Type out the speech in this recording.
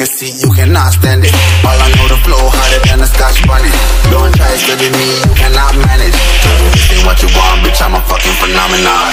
can see you cannot stand it. All I know, the flow harder than a Scotch bunny. Don't try studying me, you cannot manage. This ain't what you want, bitch, I'm a fucking phenomenon.